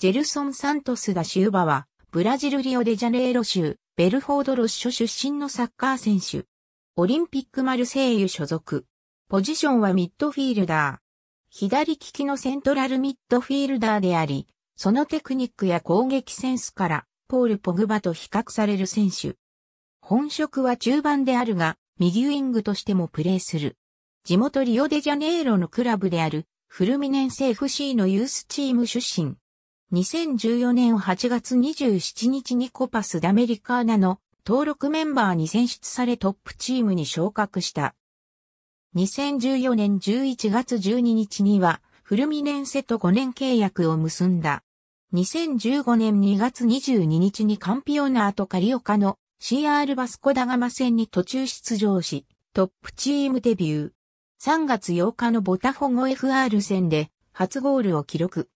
ジェルソン・サントス・ダシウバは、ブラジルリオデジャネイロ州、ベルフォード・ロッショ出身のサッカー選手。オリンピックマルセイユ所属。ポジションはミッドフィールダー。左利きのセントラルミッドフィールダーであり、そのテクニックや攻撃センスから、ポール・ポグバと比較される選手。本職は中盤であるが、右ウィングとしてもプレーする。地元リオデジャネイロのクラブである、フルミネンセ FC のユースチーム出身。2014年8月27日にコパスダメリカーナの登録メンバーに選出されトップチームに昇格した。2014年11月12日にはフルミネンセと5年契約を結んだ。2015年2月22日にカンピオナートカリオカの CR バスコダガマ戦に途中出場し、トップチームデビュー。3月8日のボタフォゴ FR 戦で初ゴールを記録。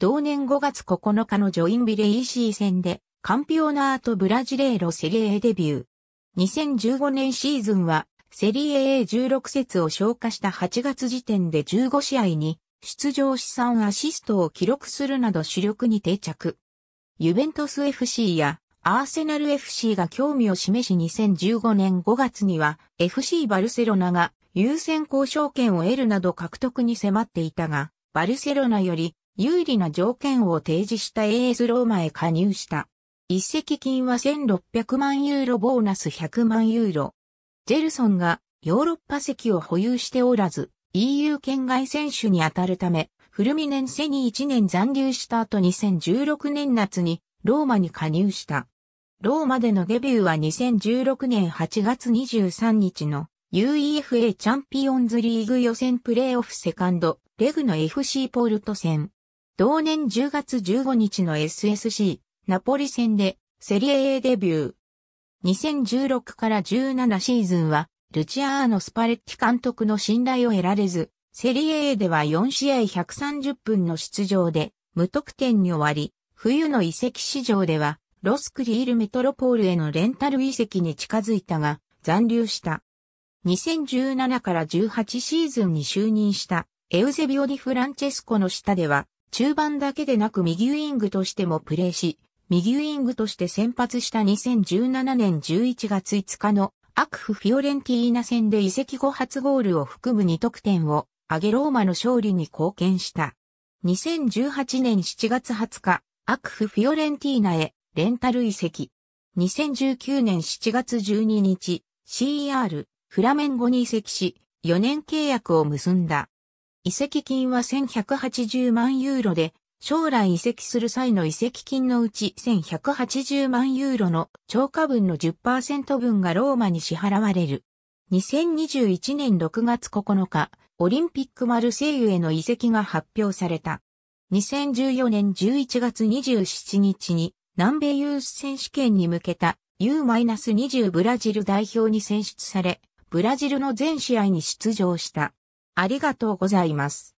同年5月9日のジョインビレ EC 戦でカンピオナートブラジレイロセリエ A デビュー。2015年シーズンはセリエ A16 節を消化した8月時点で15試合に出場し3アシストを記録するなど主力に定着。ユベントス FC やアーセナル FC が興味を示し2015年5月には FC バルセロナが優先交渉権を得るなど獲得に迫っていたが、バルセロナより有利な条件を提示した AS ローマへ加入した。移籍金は1600万ユーロボーナス100万ユーロ。ジェルソンがヨーロッパ籍を保有しておらず EU 圏外選手に当たるためフルミネンセに1年残留した後2016年夏にローマに加入した。ローマでのデビューは2016年8月23日のUEFA チャンピオンズリーグ予選プレーオフセカンドレグの FC ポルト戦。同年10月15日の SSC、ナポリ戦で、セリエ A デビュー。2016から17シーズンは、ルチアーノ・スパレッティ監督の信頼を得られず、セリエ A では4試合130分の出場で、無得点に終わり、冬の移籍市場では、ロスクリールメトロポールへのレンタル移籍に近づいたが、残留した。2017から18シーズンに就任した、エウゼビオ・ディ・フランチェスコの下では、中盤だけでなく右ウィングとしてもプレーし、右ウィングとして先発した2017年11月5日のアクフフィオレンティーナ戦で移籍後初ゴールを含む2得点を挙げローマの勝利に貢献した。2018年7月20日、アクフフィオレンティーナへレンタル移籍。2019年7月12日、CR フラメンゴに移籍し、4年契約を結んだ。移籍金は1180万ユーロで、将来移籍する際の移籍金のうち1180万ユーロの超過分の 10% 分がローマに支払われる。2021年6月9日、オリンピックマルセイユへの移籍が発表された。2014年11月27日に南米ユース選手権に向けた U-20 ブラジル代表に選出され、ブラジルの全試合に出場した。ありがとうございます。